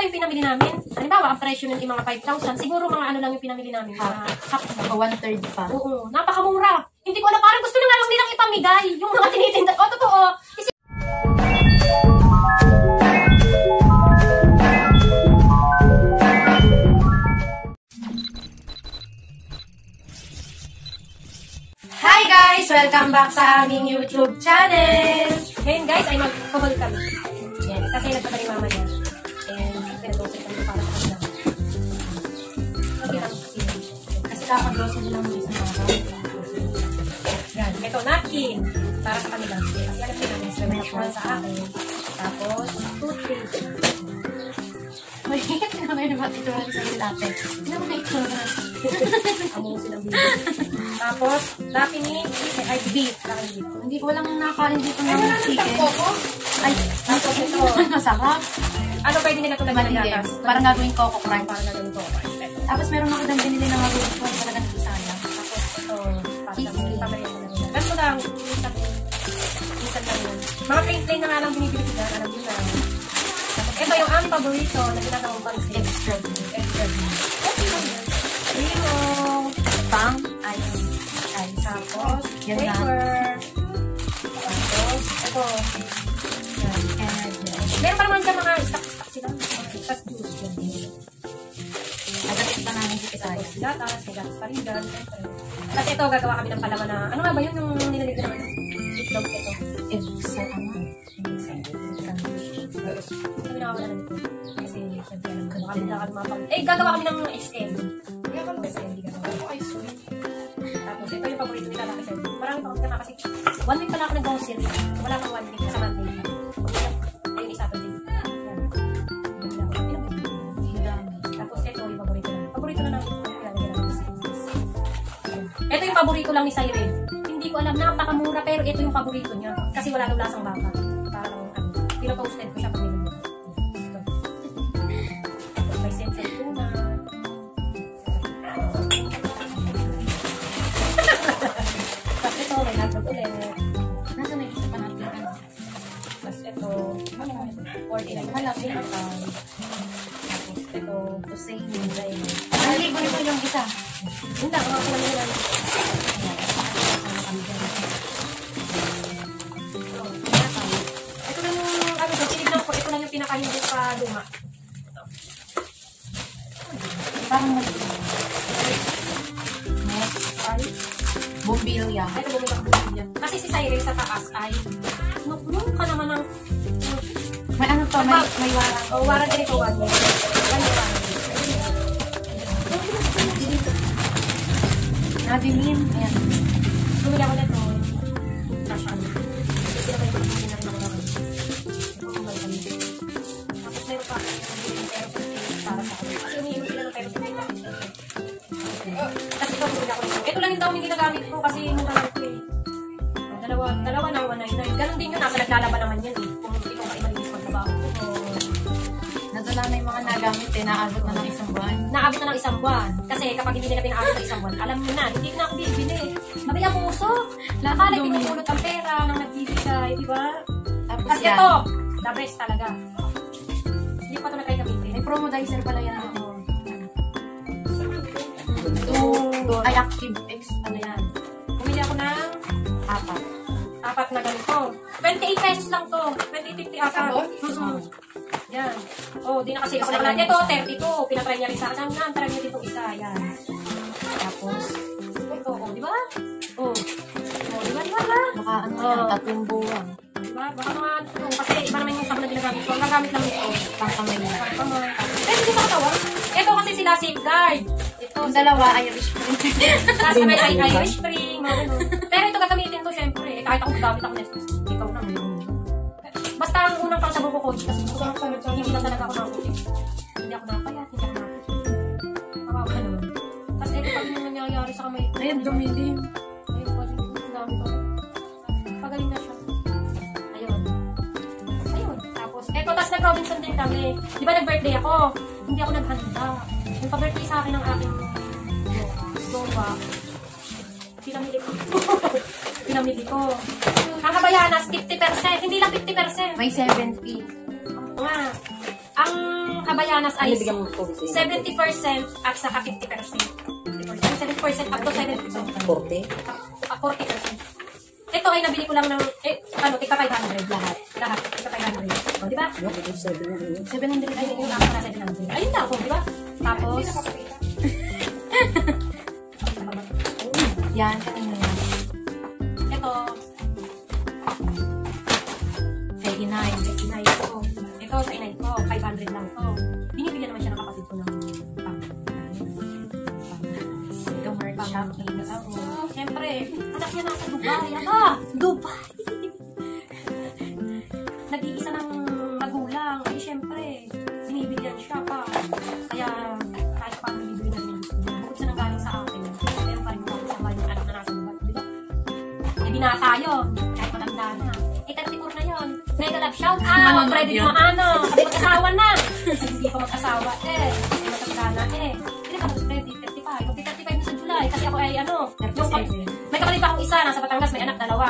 ba yung pinamili namin? Halimbawa, ang presyo ng mga 5,000, siguro mga ano lang yung pinamili namin. Half, mga 1/3 pa. Oo, napakamura. Hindi ko alam, parang gusto na lang nilang ipamigay yung mga tinitinda. O, totoo. Kasi hi guys! Welcome back sa aming YouTube channel! Ngayon guys, ay mag-couple kami. Yan, kasi nagpapalay mama niya. And pinag-grocery kami para kapag lang. Mag-irang kasi. Kasi kapag-grocery lang mo isang mga yan, ito napkin. Para sa kami lang. Kasi alam niyo namin sila nakakuha sa akin. Tapos, toothpaste. Magigit na may naman ito sa natin. Pinamay ko na. Amo silang video. Tapos, dati ni ay beef. Hindi ko lang nakain dito ng chicken. Ay, ang coco ito. Masarap. Ano pwede nila ito naman ng gatas? Parang gagawin coco crime. Parang gagawin coco crime. Tapos, meron ako din nila ng gagawin ko. Talagang ito sana. Tapos, ito. Ganito lang. Minsan lang yun. Mga plain plain na nga lang binibigyan. Alam nyo na. Tapos, ito yung ang paborito na ginagawang pansin. Extra beef. Extra beef. Okay lang yun. Limong. Pang. Ice. Tapos, wafer. Tapos, ito. Meron pa naman dyan mga stock-stock sila. Tapos, juice. Nagalit na namin dito tayo. Gatas, may gatas pa rin dyan. Tapos ito, gagawa kami ng palaman na, ano nga ba yun yung nilalit na naman? Itlog ito. Sa naman. Kami nakawala na dito. Kasi, siyempre, gagawa kami na kalumapang. Eh, gagawa kami ng SM. One week pala ako nag-grocery. Wala kang one week. Sa Monday. Ayun, Saturday. Tapos ito yung paborito na. Paborito na namin. Ito yung paborito lang ni Cyril. Hindi ko alam. Napakamura. Pero ito yung paborito niya. Kasi wala daw lasang baka. Parang ano. Pino-toasted ko siya pag nilagay. Ito. Ito. May sense ito na. Tapos ito. May natrap ulit. Malapit na pa. Ito, pusing, dry. Nalik mo nito yung isa. Hindi, ako lang yun. Ito lang yung, ano, tinignan ko. Ito lang yung pinakahindi pa luma. Ito. Parang malapit. Next ay bumbilya. Ito, bumila ka bumbilya. Kasi si Cyril sa taas ay nuknuk ka naman ng may ano to? May warang. O, warang din ito. Warang din. Nabilin. Ayan. Tumili ako na ito. Tasha. Hindi na kayo pagkakinan ng mga rin. Tapos meron pa kayo. Para sa akin. Kasi umiinom sila ng pero sa akin. Kasi ito tumili ako nito. Ito lang yung daw yung ginagamit ko kasi yung nalang ito eh. Dalawa na, 199. Ganon din yun. Nasa naglalaba naman yun eh. Wala na yung mga nagamit eh, naabot na ng isang buwan. Naabot na ng isang buwan. Kasi kapag hindi nila pinaabot na isang buwan, alam mo na, hindi na ako bibili. Mabili ang puso. Nakala, pinulot ang pera nang nagbibigay, di ba? Tapos yan. Ito, the best talaga. Hindi pa ito na kayo gamitin. May promodizer pala yan ako. Ay, active X, ano yan. Pumili ako ng apat. Apat na ganito. 28 pesos lang to. 28.50 apat. Yan. Oh, di na kasi ako naman. Ito, 32. Pinatry niya rin sa akin. Ang try niya dito isa. Yan. Tapos, ito. Oh, di ba? Oh. Oh, di ba? Di ba? Baka ano yan. Tatlong buwan. Di ba? Baka mga tatlong. Kasi iba naman yung sabon na ginagamit ko. Ang gagamit lang ito. Pangkamay na. Pangkamay. Eh, hindi sa katawa. Ito kasi sila safeguard. Ito. Yung dalawa, Irish Spring. Tapos kami ay Irish Spring. Pero ito gagamitin to, syempre. Kahit ako gagamit ako neto. Ikaw naman. Basta ang unang pang sabon ko, coach, kasi gusto ko lang hindi lang talaga ako nakutin. Hindi ako nakapayat, hindi ako nakapayat. Makawa naman. Tapos ito pag yung nangyayari sa kamay. Ayun, dumilim. Ayun, pwede ko yung dami ko. Pagaling na siya. Ayun. Ayun. Tapos, eto, tapos nag-Robinson din kami. Di ba nag-birthday ako? Hindi ako naghanda. Yung pa-birthday sa akin ng aking doba. Pinamili ko. Pinamili ko. Ang kabayanas, 50%. Hindi lang 50%. May 70. Oo nga. Ang Kabayanas ay 70% at saka 50%. 70% up to 70%. 40%. Ito ay nabili ko lang ng, tika 500 lahat. Lahat, tika 500. O, diba? 700 ay yung ako na 700. Ayun na ako, diba? Tapos, yan, kanina yan. Ito, 89 ito. Ito, sa inay ko, 500 lang ito. Binibigyan naman siya ng kapatid ko ng pang-shopping. Siyempre, anak niya nasa Dubai. Aba, Dubai! Nag-iisa ng magulang. Ay, siyempre, binibigyan siya pa. Kaya, kahit pa binibigyan namin gusto. Bukod siya nang galing sa akin. Meron pa rin ako sa kanyang anak na nasa Dubai. Diba? Hindi na tayo. Kahit malanda na. Itatipur na yun. Mega love shout out! Pwede mo ano? Kasi mag-asawa na! Hindi pa mag-asawa eh. Kasi matanda na eh. Hindi ka mag-credit. 35. Mag-35 mo sa July. Kasi ako ay ano. May kapalit pa akong isa. Nasa Batangas. May anak dalawa.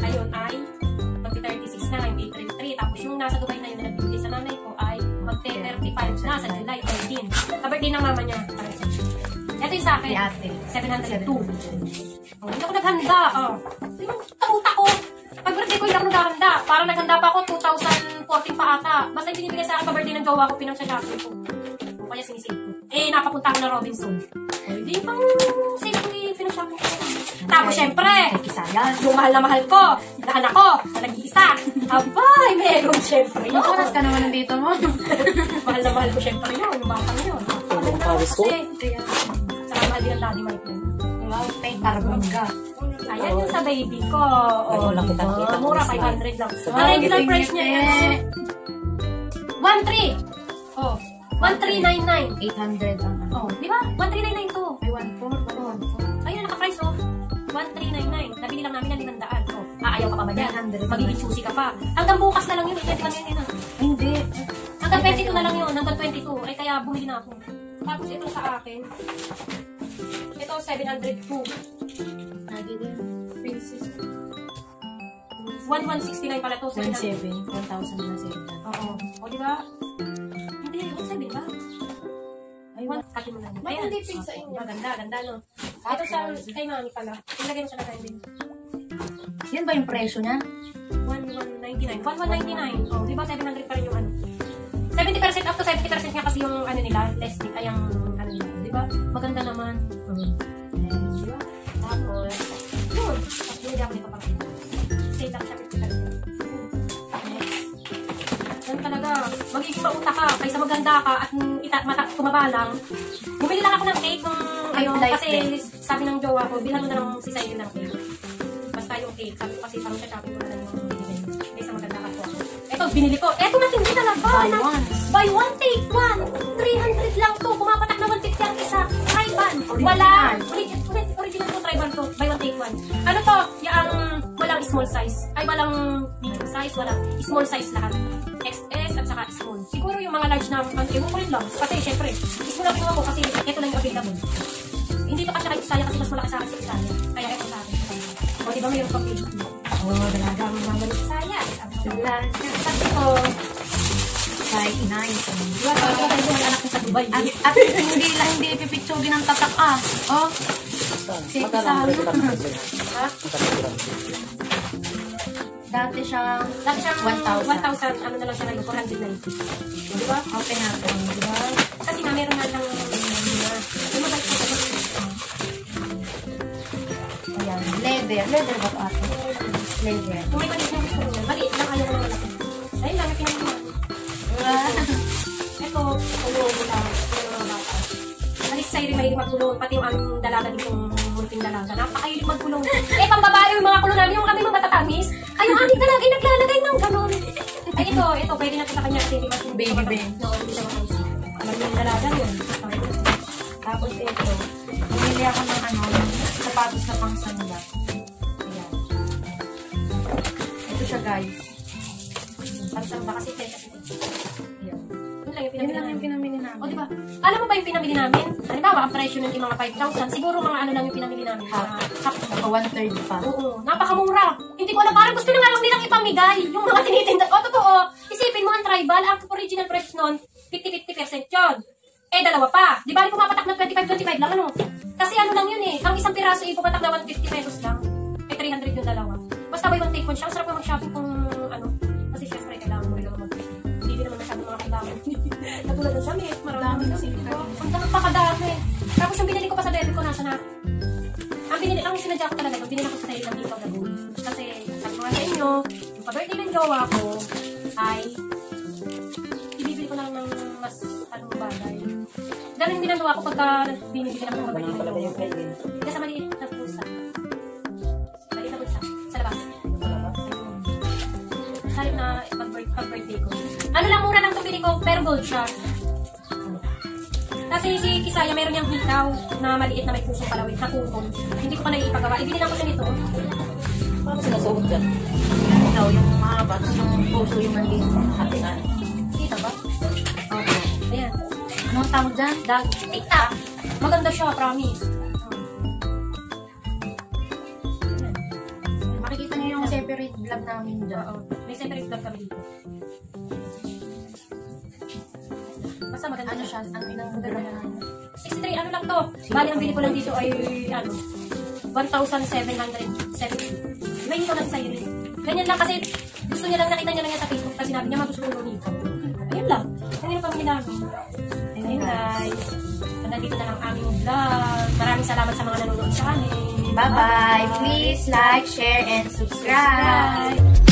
Ngayon ay mag-36 na. Yung April 3. Tapos yung nasa Dubai na yun na nagbibigay sa nanay ko ay mag-35 na sa July 18. Kabirthday ng mama niya. Ito yung sa akin. 702. Hindi ako naghanda. Yung taruta ko. Pag-birthday ko, hindi ako naghanda. Parang naghanda pa ako, 2014 pa ata. Basta yung binibigay sa akin, pa-birthday ng jowa ko, pinang-shopping ko. O kaya sinisave ko. Eh, napapunta ako na Robinson. O, hindi pang save ko yung pinang-shopping ko. Tapos, syempre, yung mahal na mahal ko, na anak ko, na nag-iisa. Abay, meron, syempre yun. Oras ka naman nandito mo. Mahal na mahal ko, syempre yun. Yung bakang yun. Ang paris ko. Kaya, saka mahal din ang daddy Mike. Wow, may carbon ka. Ayan yung sa baby ko. O, diba? Mura, 500 lang. Ang regular price niya yan. 1,300. O, 1,399. 800 lang. O, di ba? 1,399 to. Ay, 1,400. Ayun, naka-price o. 1,399. Nabili lang namin na 500. O, ayaw ka pa ba yan? Magiging choosy ka pa. Hanggang bukas na lang yun. Ay, hindi. Hanggang 22 na lang yun. Hanggang 22. Ay, kaya bumili na ako. Tapos ito sa akin. Ito, 702. 1,169 pala to. 1,700. 1,700. Oo. O, diba? Hindi. 1,700 ba? Ay, kati mo lang. Ay, hindi pink sa inyo. Maganda, ganda, no? Ito sa kay Mami pala. Ilagay mo siya na kayo din. Yan ba yung presyo na? 1,199. 1,199. O, diba? 700 pa rin yung ano. 70% up to 70% nga kasi yung ano nila. Less than. Ay, yung ano nila. Diba? Maganda naman. Diba? Tapos, yun. Tapos, yun hindi ako nito pang save lang siya. Talaga, magiging mauta ka kaysa maganda ka at kumabalang. Bumili lang ako ng cake nung ayun, kasi sabi ng jowa ko, bilhan mo na ng sisa yun ng cake. Basta yung cake, sabi ko kasi parang siya shopping ko na lang yung kaysa maganda ka po. Eto, binili ko. Eto, matindi talaga. Buy one, take one. 300 lang to. Kumapatak na 150 ang isa. Triban. Walang. Original ko, triban to. Buy one, take one. Ano to? Yung walang small size. Ay, walang medium size. Walang small size lahat. XS at saka small. Siguro yung mga large na ewan ko rin lang. Kasi syempre, small lang kinuha ko kasi ito lang yung available. Hindi pa kasi kahit isaya kasi mas malaki sa akin sa isaya. Kaya ito sa akin. O diba mayroon pang page dito? O talaga ang mabalik isaya. Sabi ko, ay inay. Diba talaga ko tayo yung anak ko sa Dubai. At hindi lang hindi pipitsugin ang tatak ah. O? Sige sa akin. Ha? Dati siyang 1,000. 1,000, ano na lang siya ngayon, 490. Diba? Open natin, diba? Kasi na, meron na lang, lumabay ko ito. Ayan, leather. Leather ba ito ato? Leather. Kung may maliit na gusto ko yun, maliit lang, ayaw ko na malaki. Ayun lang, natin natin. Ito, tulong ko lang. Kaili mahilig magkulong, pati yung aming dalaga ditong munting dalaga. Napakahilig magkulong. Eh, pambabae yung mga kulo namin, yung kami mga matatamis. Ay, yung aming dalaga, ay naglalagay ng ganun. Ay, ito, pwede natin sa kanya. Baby Ben. No, hindi siya makamis. Alam yung dalaga yun. Tapos ito, bumili ako ng ano, sapatos na pang sanda. Ayan. Ito siya, guys. Pagsamba kasi ito. Yun lang yung pinamili namin. O, diba? Alam mo ba yung pinamili namin? Halimbawa, ang presyo ng mga 5,000. Siguro mga ano lang yung pinamili namin. Saka 1/3 pa. Oo. Napakamura. Hindi ko alam. Parang gusto na nga lang nilang ipamigay. Yung mga tinitinda. O, totoo. Isipin mo ang tribal. Ang original price nun, 50-50%. Eh, dalawa pa. Di bali pumapatak ng 25-25 lang, ano? Kasi ano lang yun eh. Ang isang piraso ay pumatak na 150 pesos lang. Eh, 300 yung dalawa. Basta buy one take one siya. Ang sarap na mag-shopping kung ano. Kasi syempre, kailangan mo rin lang mag-shopping. Hindi din naman masyadong mga kailangan. Natulad ng damit, marami kasi. Ang napakadami. Tapos yung binili ko pa sa debit ko, nasa na. Ang sinadya ko talaga, binili ko sa sale ng dito. Kasi, sabi ko sa inyo, yung pa-birthday ng jowa ko ay ibibili ko lang ng mas anong bagay. Ganun ginagawa ko pagka binibigyan ako ng bagay ng jowa ko. Kasi maliit na bulsa. Maliit na bulsa. Sa labas. Salit na pag-birthday ko. Ano lang, mura lang ito bili ko, pero gold siya. Kasi si Kisaya meron niyang hitaw na maliit na may pusong palawin na kukong. Hindi ko pa naiipagawa. Ibili lang ko siya nito. Parang sinasubog dyan. Yung hitaw, yung mahaba, yung puso, yung maliit. Hatingan. Kita ba? Okay. Ayan. Anong tawag dyan? Dag. Tita. Maganda siya, promise. Makikita niyo yung separate vlog namin dyan. May separate vlog kami dito. Basta maganda ano siya, ano yung maganda lang. 63, ano lang to? Bali, ang bili ko lang dito ay, ano, 1,770. May nito lang sa'yo rin. Ganyan lang kasi, gusto niya lang, nakita niya lang yan sa Facebook, kasi sinabi niya, magustuhan mo nito. Ayun lang. Ayun lang pamilya namin. Ayun guys. Nandito na lang aming vlog. Maraming salamat sa mga nanonood sa amin. Bye-bye. Please like, share, and subscribe.